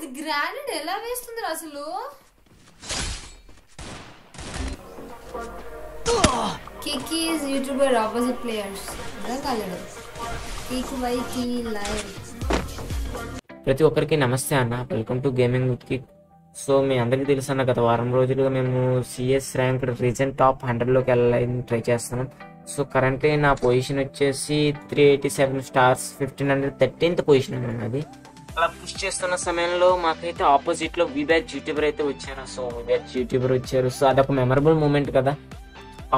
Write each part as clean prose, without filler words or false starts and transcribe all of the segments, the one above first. అది గ్రానైట్ ఎలా వేస్తుందిరా అసలు KicK is YouTuber opposite players దొరకాలేదు KicK YK live ప్రతి ఒక్కరికి నమస్తే అన్న welcome to gaming with KicK so మీ అందరికీ తెలుసు అన్న గత వారం రోజులుగా మేము సిఎస్ ర్యాంక్ రీజన్ టాప్ 100 లోకి వెళ్ళాలని ట్రై చేస్తున్నాం సో కరెంట్లీ నా పొజిషన్ వచ్చేసి 387 స్టార్స్ 1513th పొజిషన్ ఉన్నది అలా పుష్ చేస్తున్న సమయంలో మాకైతే ఆపోజిట్ లో విబ్యాచ్ యూట్యూబర్ అయితే వచ్చారు సో విబ్యాచ్ యూట్యూబర్ వచ్చారు సో అదొక మెమరబుల్ మూమెంట్ కదా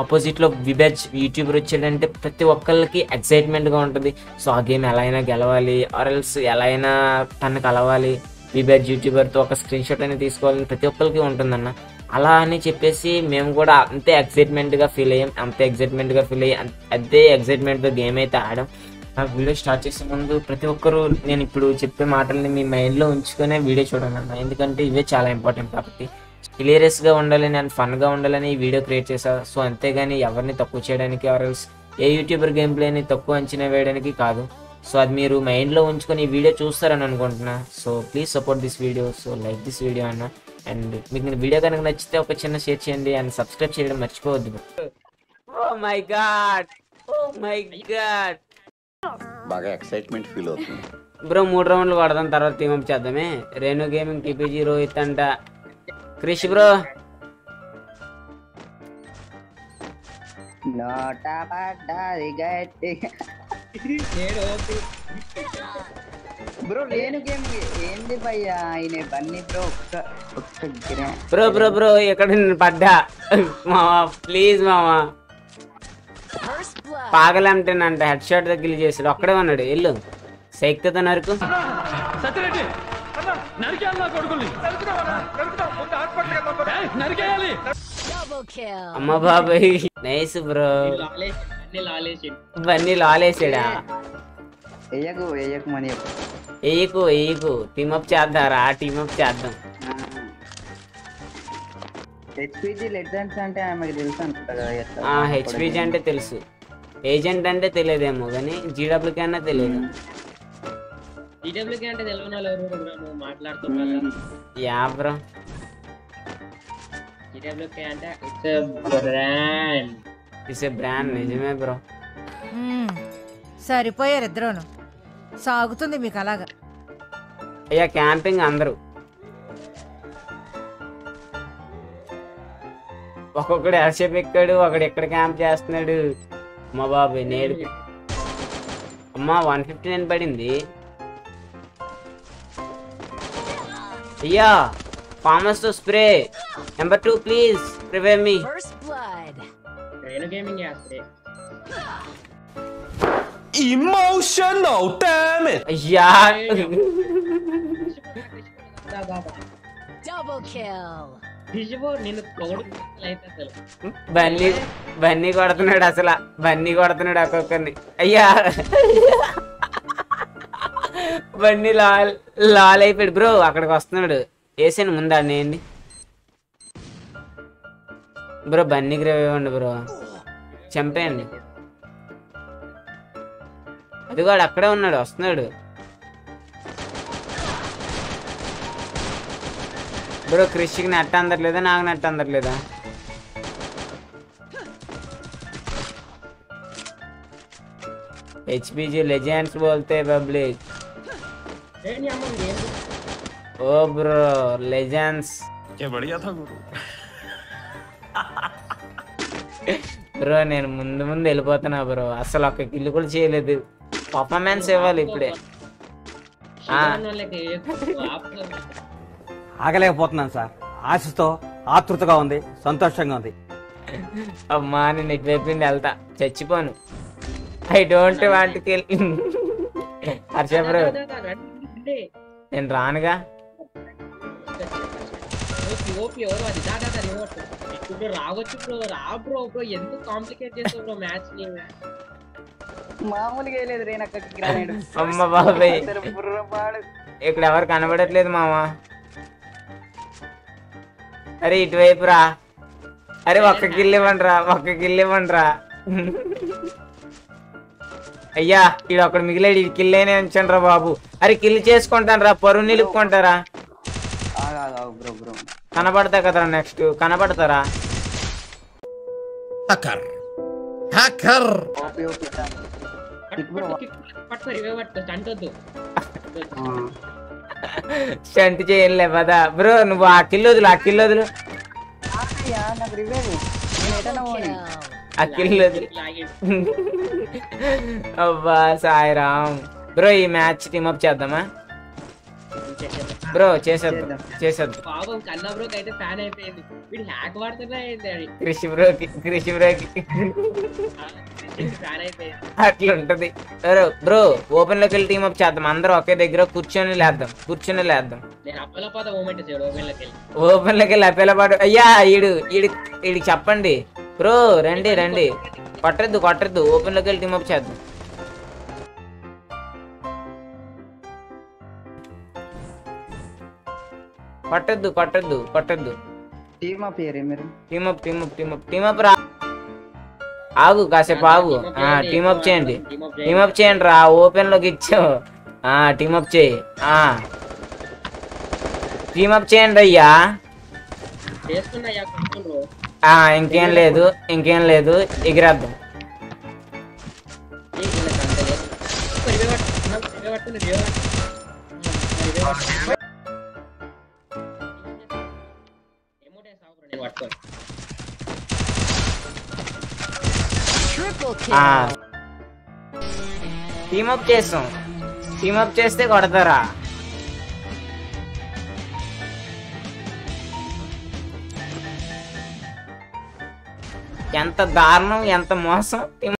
ఆపోజిట్ లో విబ్యాచ్ యూట్యూబర్ వచ్చాడంటే ప్రతి ఒక్కళ్ళకి ఎక్సైట్మెంట్ గా ఉంటుంది సో ఆ గేమ్ ఎలా అయినా గెలవాలి ఆర్ఎల్స్ ఎలా అయినా తనకు కలవాలి విబ్యాచ్ యూట్యూబర్ తో ఒక స్క్రీన్ షాట్ అనేది తీసుకోవాలని ప్రతి ఒక్కరికి ఉంటుందన్న అలా అని చెప్పేసి మేము కూడా అంతే ఎక్సైట్మెంట్ గా ఫీల్ అయ్యాం అదే ఎక్సైట్మెంట్ తో గేమ్ అయితే ఆడాం నాకు వీడియో స్టార్ట్ చేసే ముందు ప్రతి ఒక్కరు నేను ఇప్పుడు చెప్పే మాటల్ని మీ మైండ్లో ఉంచుకునే వీడియో చూడండి అన్న ఎందుకంటే ఇవే చాలా ఇంపార్టెంట్ కాబట్టి క్లియరెస్గా ఉండాలని అండ్ ఫన్గా ఉండాలని ఈ వీడియో క్రియేట్ చేశాను సో అంతేగాని ఎవరిని తక్కువ చేయడానికి ఆర్ఎల్స్ ఏ యూట్యూబర్ గేమ్ ప్లేని తక్కువ అంచనా వేయడానికి కాదు సో అది మీరు మైండ్లో ఉంచుకొని ఈ వీడియో చూస్తారని అనుకుంటున్నా so please support this video so like this video అన్న అండ్ మీకు వీడియో కనుక నచ్చితే ఒక చిన్న షేర్ చేయండి అండ్ సబ్స్క్రైబ్ చేయడం మర్చిపోవద్దు ఓ మై గాడ్ బాగా ఎక్సైట్మెంట్ ఫీల్ అవుతుంది బ్రో 3 రౌండ్లు కొడదాం తర్వాత టీమ్ అప్ చేద్దామే రేణు గేమింగ్ టిపిజీ రోహిత్ అంట క్రిష్ బ్రో నోటా పడ్డాది గట్టి ఏడు ఓపి బ్రో రేణు గేమింగ్ ఏంది భయ్యా ఇనే బన్నీ బ్రో ఒక్క బ్రో ఎక్కడ పడ్డా మామా ప్లీజ్ మామా పాగలంటేనంట హెడ్ షాట్ దగ్గర చేసాడు ఒక్కడే ఉన్నాడు వెళ్ళు శక్తితో నరకు అమ్మ బాబాయ్ నైస్ బ్రో బన్నీ లాలేసాడా వేయకు టీమప్ చేద్దారా టీమప్ చేద్దాం హెచ్పిజీ అంటే తెలుసు ఏజెంట్ అంటే తెలియదేమో కానీ జీడబ్ల్యూకే అన్నా తెలియదు సరిపోయారు ఇద్దరు సాగుతుంది మీకు అలాగా అయ్యా క్యాంపింగ్ అందరూ ఒక్కొక్కడు హర్షప్ ఎక్కాడు ఒకడు ఎక్కడ క్యాంప్ చేస్తున్నాడు అమ్మ బాబాయ్ నేడు అమ్మ 159 పడింది అయ్యా ఫార్మస్ తో spray number 2 please revive me emotional damn it అయ్యా డబుల్ కిల్ బన్నీ కొడుతున్నాడు అసలు ఒక్కొక్కరిని అయ్యా బన్నీ లాల్ అయిపోయాడు బ్రో అక్కడికి వస్తున్నాడు వేసాను ముందు అన్నయ్యండి బ్రో బన్నీకి రేవండి బ్రో చంపేయండి అది కూడా అక్కడే ఉన్నాడు వస్తున్నాడు బ్రో క్రిష్కి నెట్ అందట్లేదా నాకు నెట్ అందట్లేదా హెచ్పిజీ లెజెండ్స్ బోల్తే public oh bro legends bro నేను ముందు వెళ్ళిపోతున్నా బ్రో అసలు ఒక కిల్లు కూడా చేయలేదు పర్ఫార్మెన్స్ ఇవ్వాలి ఇప్పుడే ఆగలేకపోతున్నాను సార్ ఆశతో ఆతృతగా ఉంది సంతోషంగా ఉంది అమ్మా నేను ఇటువైపోయింది వెళ్తా చచ్చిపోను I don't want kill Harsha bro నేను రానుగా అమ్మ బాబాయ్ ఇక్కడ ఎవరు కనబడట్లేదు మామా అరే ఇటువైపు రా అరే ఒక్క కిల్ ఇవ్వండిరా అయ్యా ఇక్కడ ఒకడు మిగిలేడు కిల్ అయినా ఉంచండి రా బాబు అరే కిల్ చేసుకుంటాను రా పరువు నిలుపుకుంటారా బ్రో కనబడతా కదరా నెక్స్ట్ కనబడతారా హ్యాకర్ హ్యాకర్ ఓపి ఓపి పట్టు రివైవ్ పట్టు చంటొద్దు చంటి చేయలే పద బ్రో నువ్వు ఆ కిల్ వదులు ఆ కిల్ వదులు యా నాకు రివైవ్ నేను ఎటన పోని ఆ కిల్ వదులు అబ్బా సాయిరామ్ బ్రో ఈ మ్యాచ్ టీమ్ అప్ చేద్దామా బ్రో చేసేద్దాం చేసేద్దాం పాపం కన్నా బ్రోకి అయితే ఫ్యాన్ అయిపోయింది వీడు హ్యాక్ వాడుతున్నా ఏంది కృషి బ్రోకి ఫ్యాన్ అయిపోయింది అట్లా ఉంటది బ్రో ఓపెన్ లోకి వెళ్ళి టీమ్ అప్ చేద్దాం అందరూ ఒకే దగ్గర కూర్చొని లేద్దాం నేను అప్పలపాట మూమెంట్ చేయడు ఓపెన్ లోకి వెళ్ళి అప్పలపాట అయ్యా ఈడు చెప్పండి బ్రో రండి కొట్టద్దు ఓపెన్ లోకి వెళ్ళి టీమ్ అప్ చేద్దాం పట్టద్దు టీమ్ అప్ రా ఆగు కాసేపు ఆగు టీమ్ అప్ చేయండి రా ఓపెన్ లోకి ఇచ్చావు టీమ్ అప్ చేయండి అయ్యా ఇంకేం లేదు ఎగిరేద్దాం టీమ్ అప్ చేస్తే కొడతారా ఎంత దారుణం ఎంత మోసం